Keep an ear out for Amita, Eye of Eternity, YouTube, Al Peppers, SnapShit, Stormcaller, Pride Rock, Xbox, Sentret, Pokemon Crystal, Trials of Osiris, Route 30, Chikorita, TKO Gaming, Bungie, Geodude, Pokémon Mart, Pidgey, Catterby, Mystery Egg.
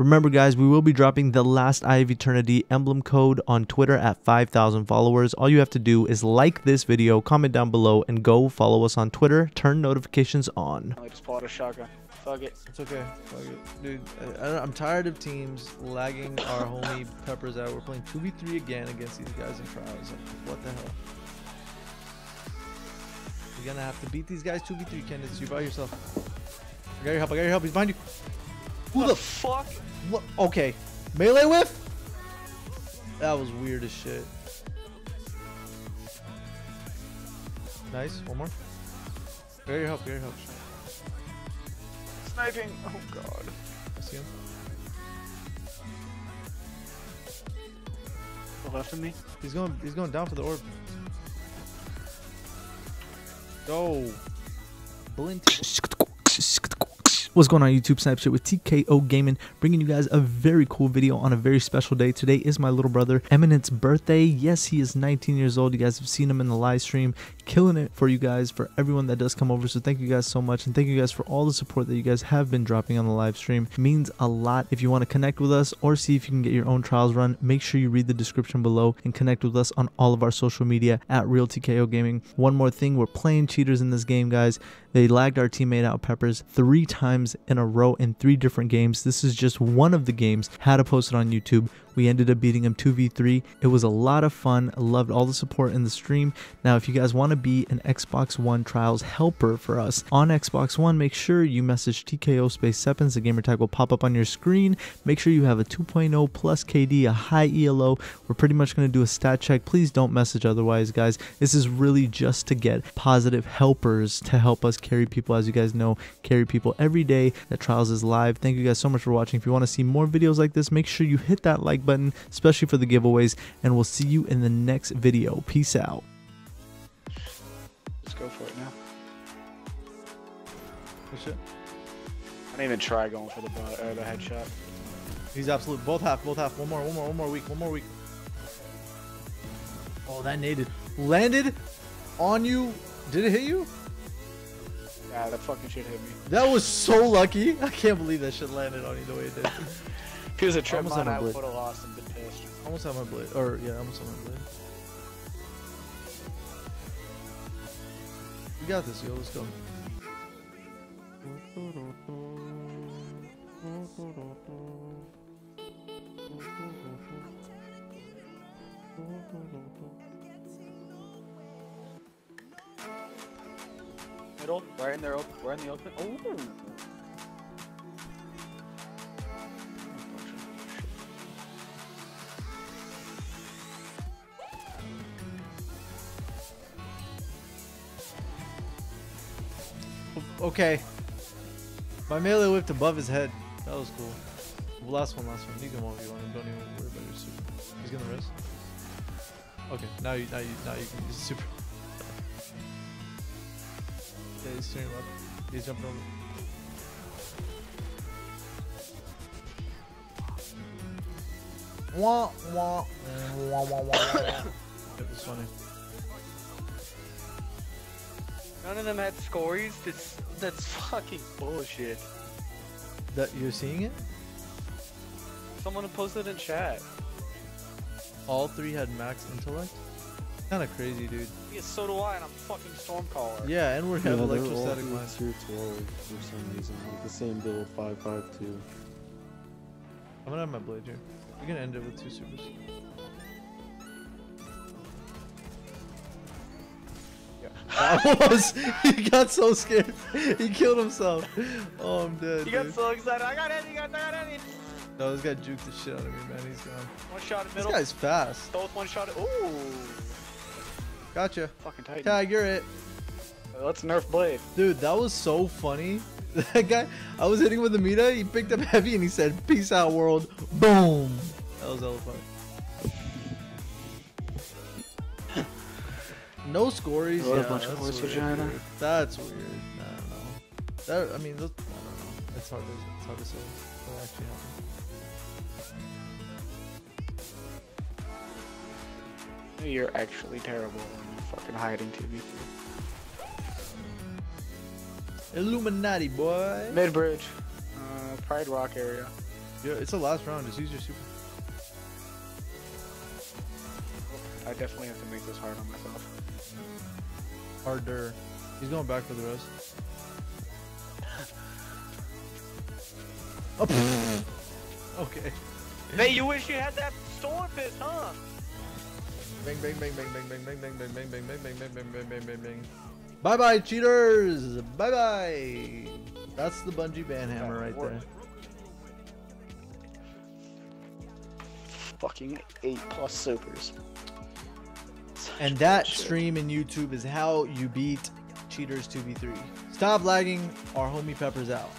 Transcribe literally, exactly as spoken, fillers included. Remember guys, we will be dropping the last Eye of Eternity emblem code on Twitter at five thousand followers. All you have to do is like this video, comment down below, and go follow us on Twitter. Turn notifications on. I just bought a shotgun. Fuck it. It's okay. Fuck it. Dude, I, I, I'm tired of teams lagging our homie Peppers out. We're playing two v three again against these guys in trials. Like, what the hell? You're gonna have to beat these guys two v three, Candace. You're by yourself. I got your help. I got your help. He's behind you. Who the, the fuck? What? Okay. Melee whiff? That was weird as shit. Nice. One more. Get your help. Get your help. Sniping. Oh, God. I see him. Left of me. He's going, he's going down for the orb. Go. Blint. What's going on YouTube? SnapShit with T K O Gaming, bringing you guys a very cool video on a very special day. Today is my little brother Eminent's birthday. Yes, he is nineteen years old. You guys have seen him in the live stream, killing it for you guys, for everyone that does come over. So thank you guys so much, and thank you guys for all the support that you guys have been dropping on the live stream. It means a lot. If you want to connect with us or see if you can get your own trials run, make sure you read the description below and connect with us on all of our social media at real T K O Gaming. One more thing, we're playing cheaters in this game, guys. They lagged our teammate out, Peppers, three times in a row in three different games. This is just one of the games. Had to post it on YouTube. We ended up beating him two v three. It was a lot of fun. I loved all the support in the stream. Now, if you guys want to be an Xbox One Trials helper for us on Xbox One, make sure you message T K O space Seppens. The gamer tag will pop up on your screen. Make sure you have a two point oh plus K D, a high E L O. We're pretty much going to do a stat check. Please don't message otherwise, guys. This is really just to get positive helpers to help us carry people. As you guys know, carry people every day that Trials is live. Thank you guys so much for watching. If you want to see more videos like this, make sure you hit that like button, especially for the giveaways, and we'll see you in the next video. Peace out. Let's go for it now. Push it. I didn't even try going for the, uh, the headshot. He's absolute. Both half, both half. One more, one more, one more week, one more week. Oh, that naded. Landed on you. Did it hit you? Yeah, that fucking shit hit me. That was so lucky. I can't believe that shit landed on you the way it did. He was a trip mine, I would have lost and been pissed. Almost had my blade. Or, yeah, almost had my blade. We got this, yo. Let's go. Middle. We're in, we're in the open. Oh! Okay, my melee whipped above his head. That was cool. Last one, last one. You can one v one him. Don't even worry about your super. He's gonna rest. Okay, now you, now you, now you can use the super. Yeah, he's turning left. He's jumping over. Wah wah wah wah wah. That was funny. None of them had scores. That's that's fucking bullshit. That you're seeing it? Someone posted in chat. All three had max intellect. Kind of crazy, dude. Yeah, so do I, and I'm fucking Stormcaller. Yeah, and we're yeah, having electrostatic last tier twelve for some reason. Like the same build, five five two. I'm gonna have my blade here. We're gonna end it with two supers. That was, he got so scared. He killed himself. Oh, I'm dead. He dude. got so excited. I got it. He got that. No, this guy juked the shit out of me, man. He's gone. One shot in middle. This guy's fast. Both one shot. Ooh. Gotcha. Fucking tight. Tag, you're it. Let's nerf blade. Dude, that was so funny. That guy, I was hitting with Amita. He picked up heavy and he said, "Peace out, world." Boom. That was hella funny. No scories. Yeah, that's, weird. that's weird. Nah, I don't know. That, I mean, those, I don't know. It's hard to, it's hard to say what actually happened. You're actually terrible when you're fucking hiding two v three. Illuminati, boy. Mid bridge. Uh, Pride Rock area. Yeah, it's the last round. Just use your super. I definitely have to make this hard on myself. Harder. He's going back for the rest. Oh, okay. Hey, you wish you had that storm fist, huh? Bang bang bang bang bang bang bang bang bang bang bang bang bang bang bang bang bang bang. Bye bye cheaters. Bye bye. That's the Bungie banhammer right there. Fucking eight plus supers. And that stream in YouTube is how you beat cheaters two v three. Stop lagging. Our homie Peppers out.